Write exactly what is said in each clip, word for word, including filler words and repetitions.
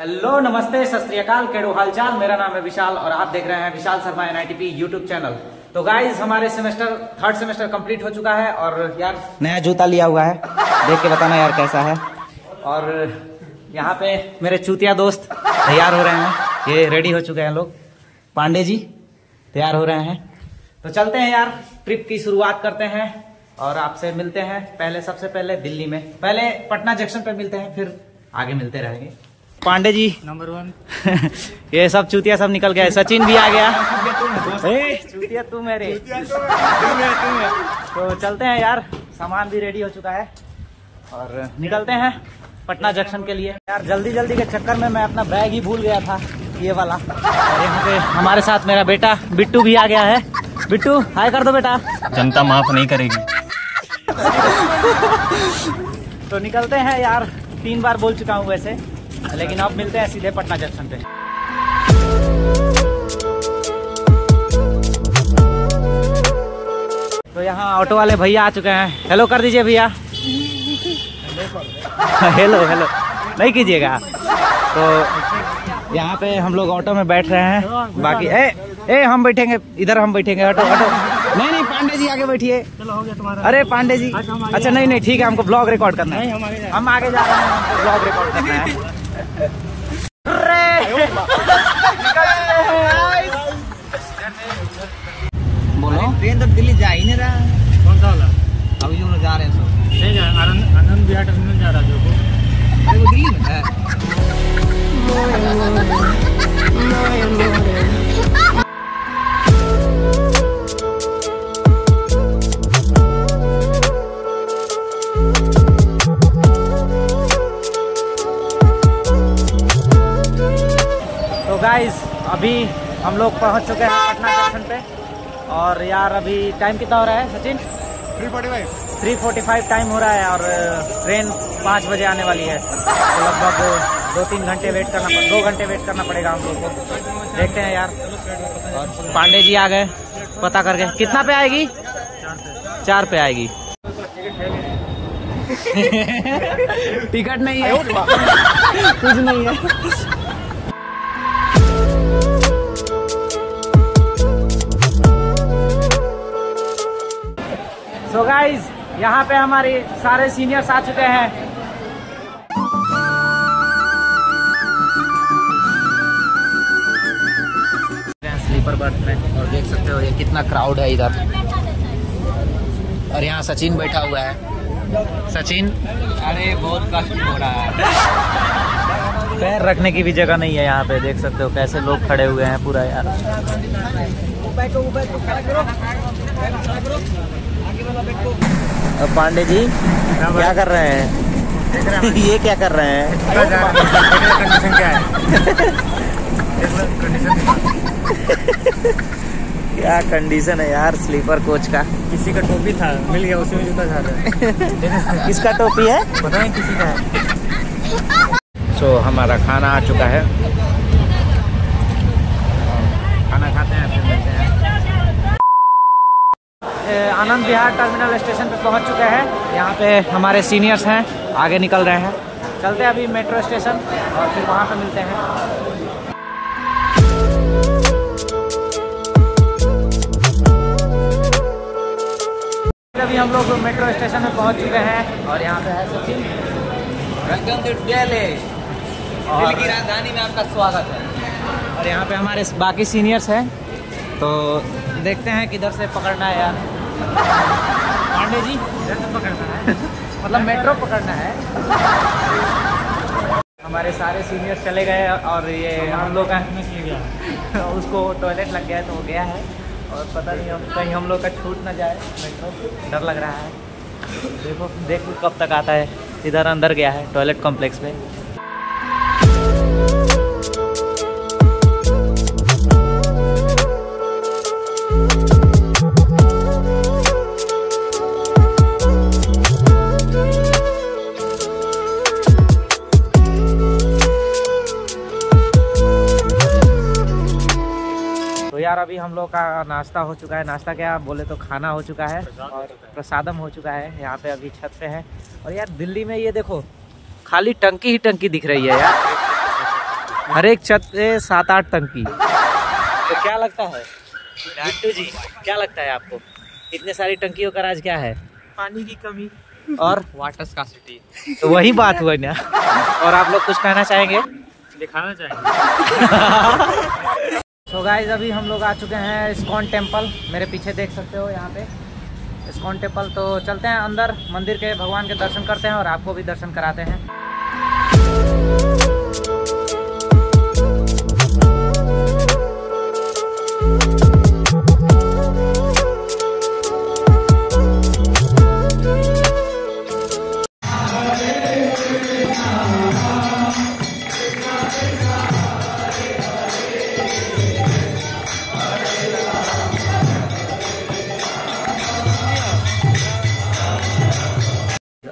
Hello नमस्ते सत श्री अकाल, केड़ो हालचाल। मेरा नाम है विशाल और आप देख रहे हैं Vishal Sharma N I T P YouTube channel. तो गाइज हमारे सेमेस्टर थर्ड सेमेस्टर कंप्लीट हो चुका है और यार नया जूता लिया हुआ है, देख के बताना यार कैसा है। और यहाँ पे मेरे चूतिया दोस्त तैयार हो रहे हैं, ये रेडी हो चुके हैं लोग, पांडे जी तैयार हो रहे हैं। तो चलते हैं यार, ट्रिप की शुरुआत करते हैं और आपसे मिलते हैं। पहले सबसे पहले दिल्ली में, पहले पटना जंक्शन पे मिलते हैं, फिर आगे मिलते रहेंगे। पांडे जी नंबर वन ये सब चूतिया सब निकल गया, सचिन भी आ गया। चूतिया तू मेरे। तो चलते हैं यार, सामान भी रेडी हो चुका है और निकलते हैं पटना जंक्शन के लिए। यार जल्दी जल्दी के चक्कर में मैं अपना बैग ही भूल गया था, ये वाला। और यहाँ पे हमारे साथ मेरा बेटा बिट्टू भी आ गया है। बिट्टू हाय कर दो बेटा, जनता माफ नहीं करेगी। तो निकलते हैं यार, तीन बार बोल चुका हूँ वैसे, लेकिन आप मिलते हैं सीधे पटना जंक्शन पे। तो यहाँ ऑटो वाले भैया आ चुके हैं, हेलो कर दीजिए भैया। हेलो हेलो नहीं कीजिएगा। तो यहाँ पे हम लोग ऑटो में बैठ रहे हैं, बाकी ए ए हम बैठेंगे, इधर हम बैठेंगे। ऑटो ऑटो नहीं नहीं पांडे जी आगे बैठिए। चलो हो गया तुम्हारा। अरे पांडे जी अच्छा नहीं नहीं ठीक है, हमको ब्लॉग रिकॉर्ड करना है, हम आगे जा रहे हैं, ब्लॉग रिकॉर्ड करना है। बोलो ट्रेन तक दिल्ली जा ही नहीं रहा है। कौन सा वाला? अभी जो लोग जा रहे हैं सब नहीं जा, आनंद विहार टर्मिनल जा रहा है जो को दिल्ली में है। गाइस अभी हम लोग पहुंच चुके हैं पटना जंक्शन पे। और यार अभी टाइम कितना हो रहा है Sachin? Three forty five. Three forty five time हो रहा है और ट्रेन पाँच बजे आने वाली है। तो लगभग दो तीन घंटे वेट करना पड़ेगा, दो घंटे वेट करना पड़ेगा हम लोग को। देखते हैं यार। और पांडे जी आ गए पता करके, कितना पे आएगी? चार पे आएगी। टिकट नहीं है, कुछ नहीं है। तो गाइज यहाँ पे हमारे सारे सीनियर्स आ चुके हैं। स्लीपर बर्थ में, और देख सकते हो ये कितना क्राउड है इधर। और यहाँ सचिन बैठा हुआ है। सचिन अरे बहुत कष्ट हो रहा है, पैर रखने की भी जगह नहीं है यहाँ पे। देख सकते हो कैसे लोग खड़े हुए हैं पूरा यार। पांडे जी क्या कर रहे हैं? देख रहे हैं ये क्या कर रहे हैं? कंडीशन क्या है? क्या कंडीशन है यार स्लीपर कोच का। किसी का टोपी था मिल गया, उसी में जूता था। किसका टोपी है पता नहीं, किसी का है। सो so, हमारा खाना आ चुका है, खाना खाते हैं फिर मिलते हैं। आनंद विहार टर्मिनल स्टेशन पे पहुंच चुके हैं। यहाँ पे हमारे सीनियर्स हैं, आगे निकल रहे हैं। चलते हैं अभी मेट्रो स्टेशन और फिर वहाँ पे मिलते हैं। अभी हम लोग मेट्रो स्टेशन में पहुंच चुके हैं और यहाँ पे है सचिन। वेलकम टू दिल्ली, दिल्ली की राजधानी में आपका स्वागत है। और यहाँ पे हमारे बाकी सीनियर्स हैं, तो देखते हैं किधर से पकड़ना है यार। पांडे जी इधर से पकड़ना है, मतलब मेट्रो पकड़ना है। हमारे सारे सीनियर्स चले गए और ये हम लोग का उसको टॉयलेट लग गया है तो हो गया है। और पता नहीं हम कहीं हम लोग का छूट ना जाए मेट्रो, डर लग रहा है। देखो देखो कब तक आता है। इधर अंदर गया है टॉयलेट कॉम्प्लेक्स में। यार अभी हम लोग का नाश्ता हो चुका है, नाश्ता क्या बोले तो खाना हो चुका है और प्रसादम हो चुका है। यहाँ पे अभी छत पे है। और यार दिल्ली में ये देखो खाली टंकी ही टंकी दिख रही है यार। हर एक छत पे सात आठ टंकी। तो क्या लगता है राजू जी, क्या लगता है आपको इतने सारी टंकियों का राज क्या है? पानी की कमी और वाटर स्कार्सिटी। तो वही बात हुआ ना। और आप लोग कुछ कहना चाहेंगे, दिखाना चाहेंगे? सो गाइस अभी हम लोग आ चुके हैं इस्कॉन टेम्पल, मेरे पीछे देख सकते हो यहाँ पे इस्कॉन टेम्पल। तो चलते हैं अंदर मंदिर के, भगवान के दर्शन करते हैं और आपको भी दर्शन कराते हैं।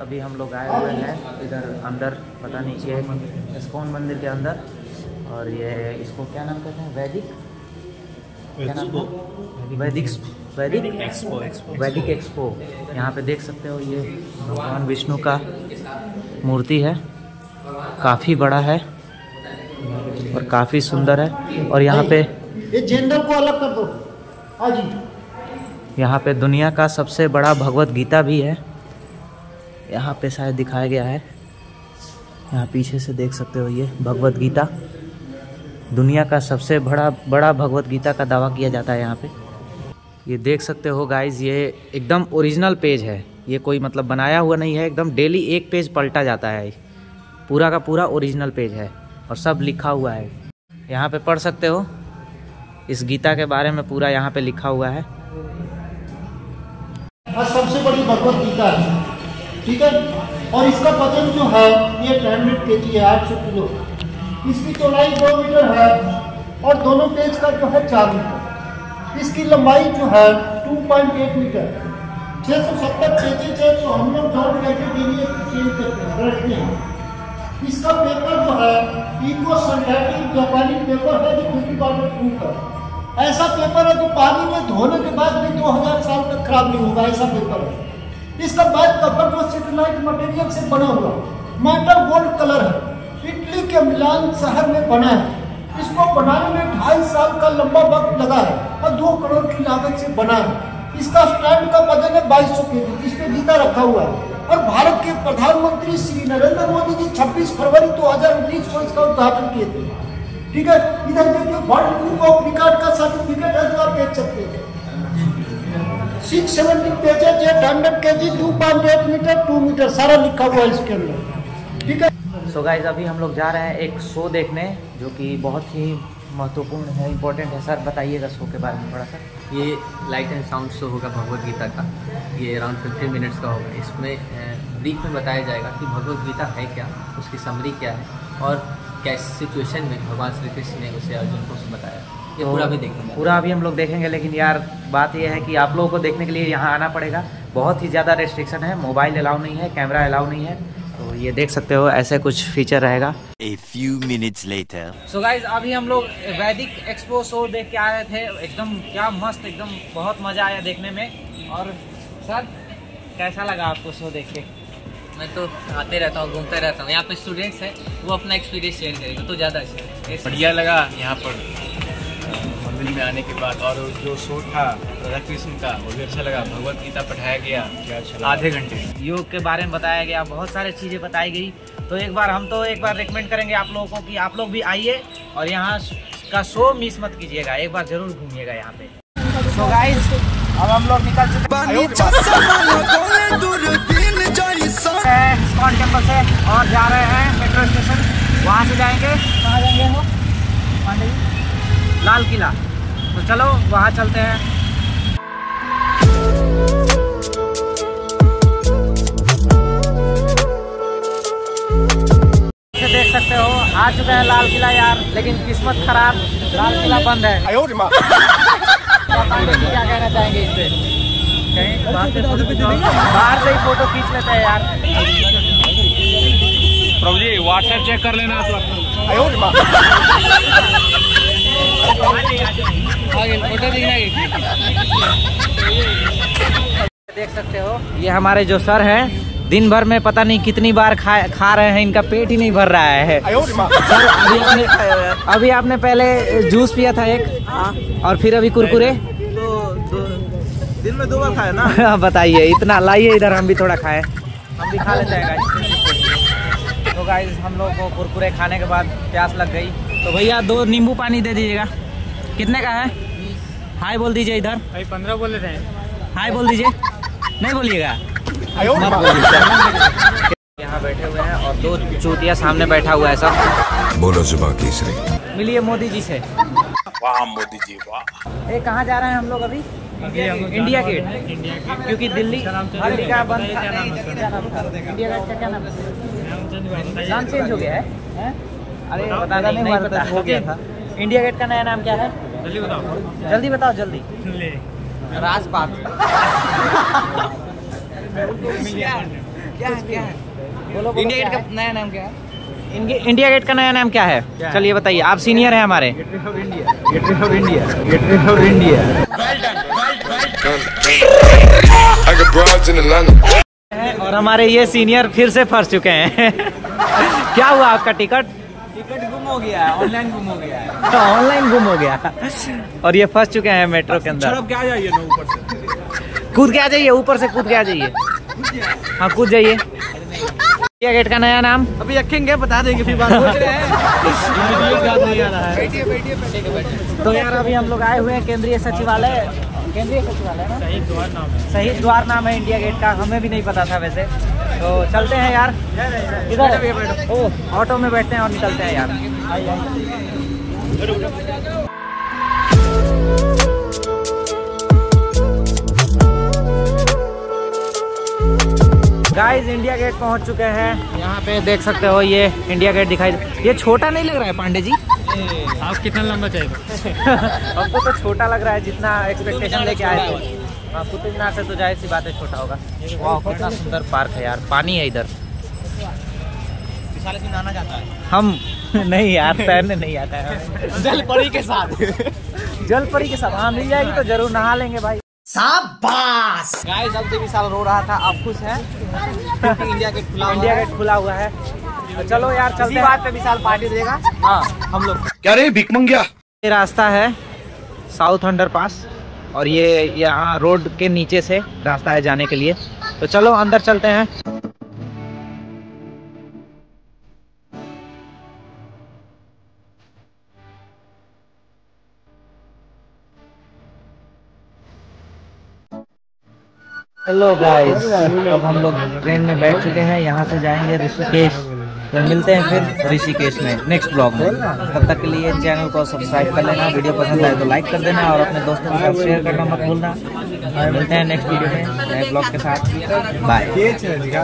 अभी हम लोग आए हुए हैं इधर अंदर, पता नहीं ये इस्कॉन मंदिर के अंदर। और ये इसको क्या नाम कहते हैं, वैदिक वैदिक वैदिक एक्सपो वैदिक एक्सपो यहाँ पे देख सकते हो ये भगवान विष्णु का मूर्ति है, काफ़ी बड़ा है और काफ़ी सुंदर है। और यहाँ पे यहाँ पे दुनिया का सबसे बड़ा भगवद गीता भी है, यहाँ पे शायद दिखाया गया है। यहाँ पीछे से देख सकते हो ये भगवद गीता, दुनिया का सबसे बड़ा बड़ा भगवद गीता का दावा किया जाता है यहाँ पे। ये देख सकते हो गाइज, ये एकदम ओरिजिनल पेज है, ये कोई मतलब बनाया हुआ नहीं है, एकदम डेली एक पेज पलटा जाता है, पूरा का पूरा ओरिजिनल पेज है और सब लिखा हुआ है। यहाँ पे पढ़ सकते हो इस गीता के बारे में, पूरा यहाँ पे लिखा हुआ है। सबसे बड़ी भगवद गीता है, ठीक है। और इसका वजन जो है ये हंड्रेड के जी है, आठ सौ किलो। इसकी चौड़ाई दो मीटर है और दोनों पेज का जो है चार मीटर। इसकी लंबाई जो है टू पॉइंट एट मीटर। छः सौ सत्तर पेजेज है तो हम लोग डाउन करने के लिए चेंज करते हैं, रखते हैं। इसका पेपर जो है इको सिंथेटिक जापानी पेपर है जो खुशी वाटर प्रूफ है। ऐसा पेपर है जो पानी में धोने के बाद भी दो हज़ार साल तक खराब नहीं होगा, ऐसा पेपर है। इसका बैक कवर जो सेटेलाइट मटेरियल से बना हुआ मेटल गोल्ड कलर है, इटली के मिलान शहर में बना है। इसको बनाने में ढाई साल का लंबा वक्त लगा है और दो करोड़ की लागत से बना है। इसका स्टैंड का वजन है बाईस सौ के जी, इसमें गीता रखा हुआ है। और भारत के प्रधानमंत्री श्री नरेंद्र मोदी जी छब्बीस फरवरी दो हजार उन्नीस को इसका उद्घाटन किए थे, ठीक है। इधर देखिए वर्ल्ड बुक ऑफ रिकॉर्ड का सर्टिफिकेट है जो आप देख सकते हैं। सिक्स सेवेंटी पेजेज है, hundred K G, two point eight metre, two metre सारा लिखा हुआ है इसके अंदर, ठीक है। सो गाइज अभी हम लोग जा रहे हैं एक शो देखने जो कि बहुत ही महत्वपूर्ण है, इम्पोर्टेंट है। सर बताइएगा शो के बारे में थोड़ा सा। ये लाइट एंड साउंड शो होगा भगवद गीता का, ये अराउंड फिफ्टीन मिनट्स का होगा। इसमें ब्रीफ में बताया जाएगा कि भगवद गीता है क्या, उसकी समरी क्या है और कैसी सिचुएशन में भगवान श्री कृष्ण ने उसे अर्जुन को बताया। ये पूरा भी देखेंगे, पूरा भी हम लोग देखेंगे। लेकिन यार बात यह है कि आप लोगों को देखने के लिए यहाँ आना पड़ेगा, बहुत ही ज़्यादा रेस्ट्रिक्शन है, मोबाइल अलाउ नहीं है, कैमरा अलाउ नहीं है। तो ये देख सकते हो ऐसे कुछ फीचर रहेगा। A few minutes later. So guys अभी हम लोग वैदिक एक्सपो शो देख के आए थे, एकदम क्या मस्त, एकदम बहुत मज़ा आया देखने में। और सर कैसा लगा आपको शो देख के? मैं तो आते रहता हूँ, घूमता रहता हूँ। यहाँ पे स्टूडेंट्स हैं, वो अपना एक्सपीरियंस शेयर करेंगे तो ज़्यादा अच्छा। बढ़िया लगा यहाँ पर मंदिर में आने के बाद, और जो शो था राधा कृष्ण का वो भी अच्छा लगा। भगवद गीता पढ़ाया गया अच्छा, आधे घंटे योग के बारे में बताया गया, बहुत सारी चीज़ें बताई गई। तो एक बार हम तो एक बार रिकमेंड करेंगे आप लोगों को कि आप लोग भी आइए और यहाँ का शो मिस मत कीजिएगा, एक बार ज़रूर घूमिएगा यहाँ पे। सो गाइस अब हम लोग निकल चुके हैं इस्कॉन टेम्पल से और जा रहे हैं मेट्रो स्टेशन, वहाँ से जाएंगे कहाँ जाएंगे वो लाल किला। तो चलो वहाँ चलते हैं। देख सकते हो आ चुका है लाल किला यार, लेकिन किस्मत खराब, लाल किला बंद है। क्या कहना चाहेंगे इस पे? कहीं बाहर से बाहर से ही फोटो खींच लेते हैं यार। प्रभु जी व्हाट्सएप चेक कर लेना आप। देख सकते हो ये हमारे जो सर हैं दिन भर में पता नहीं कितनी बार खा खा रहे हैं, इनका पेट ही नहीं भर रहा है। सर अभी आपने अभी आपने पहले जूस पिया था एक, और फिर अभी कुरकुरे तो दो, दिन में दो बार खाए ना। बताइए, इतना लाइए इधर, हम भी थोड़ा खाए, हम भी खा लेते हैं गाइस। तो गाइस हम लोग को कुरकुरे खाने के बाद प्यास लग गई, तो भैया दो नींबू पानी दे दीजिएगा। कितने का है? हाय बोल दीजिए इधर। भाई पंद्रह बोले थे, हाय बोल दीजिए। नहीं बोलिएगा, मत बोलिए। यहाँ बैठे हुए हैं और दो चूतिया सामने बैठा हुआ है। सब बोलो सुबह तीसरे। मिलिए मोदी जी से। वाह मोदी जी वाह। ये कहाँ जा रहे हैं हम लोग अभी? इंडिया गेट, क्योंकि दिल्ली दिल्ली का बंद था। इंडिया गेट का क्या नाम है? नाम चेंज हो गया है? अरे पता नहीं, नहीं पता हो गया था। इंडिया गेट का नया नाम क्या है? जल्दी बताओ, जल्दी बताओ, जल्दी। राजपाट। क्या क्या क्या बोलो। इंडिया गेट का नया नाम क्या है? इंडिया गेट का नया नाम क्या है? चलिए बताइए, आप सीनियर हैं हमारे। Gateway of India, gateway of India, gateway of India. और हमारे ये सीनियर फिर से फंस चुके हैं। क्या हुआ आपका टिकट? टिकट गुम हो गया, ऑनलाइन गुम हो गया है। ऑनलाइन गुम हो गया और ये फंस चुके हैं मेट्रो के अंदर। अब क्या जाइए ना, ऊपर से कूद के आ जाइए, ऊपर से कूद के आ जाइए। हाँ कूद जाइए। इंडिया गेट का नया नाम अभी रखेंगे, बता देंगे फिर। बात सोच रहे हैं। तो यार अभी हम लोग आए हुए हैं केंद्रीय सचिवालय। केंद्रीय सचिवालय ना, शहीद द्वार नाम है। शहीद द्वार नाम है इंडिया गेट का, हमें भी नहीं पता था वैसे। तो चलते हैं यार, इधर ओह ऑटो में बैठते हैं और निकलते हैं यार। गाइस इंडिया गेट पहुंच चुके हैं। यहाँ पे देख सकते हो, ये इंडिया गेट दिखाई। ये छोटा नहीं लग रहा है पांडे जी? आप कितना लंबा चाहिए? हमको तो छोटा लग रहा है, जितना एक्सपेक्टेशन लेके आए थे। आपको तो इतना से तो जाहिर सी बात है छोटा होगा। वाह कितना सुंदर पार्क है यार, पानी है इधर। विशाल शर्मा नाना जाता है। हम नहीं यार, तैरने नहीं आता है। जलपरी के साथ, जलपरी के साथ हाँ मिल जाएगी तो जरूर नहा लेंगे भाई। शाबाश गाइस, अब विशाल रो रहा था, आप खुश हैं? इंडिया गेट खुला हुआ, इंडिया गेट खुला हुआ है। तो चलो यार चलते हैं। बात पे विशाल पार्टी देगा। हाँ हम लोग क्या रे भिख मंगिया। ये रास्ता है साउथ अंडर पास, और ये यहाँ रोड के नीचे से रास्ता है जाने के लिए। तो चलो अंदर चलते हैं। हेलो गाइस, अब हम लोग ट्रेन में बैठ चुके हैं, यहाँ से जाएंगे ऋषिकेश। तो मिलते हैं फिर ऋषिकेश में नेक्स्ट ब्लॉग में। तब तक के लिए चैनल को सब्सक्राइब कर लेना, वीडियो पसंद आए तो लाइक कर देना, और अपने दोस्तों के साथ शेयर करना मत भूलना। मिलते हैं नेक्स्ट वीडियो में नए ब्लॉग के साथ, बाय।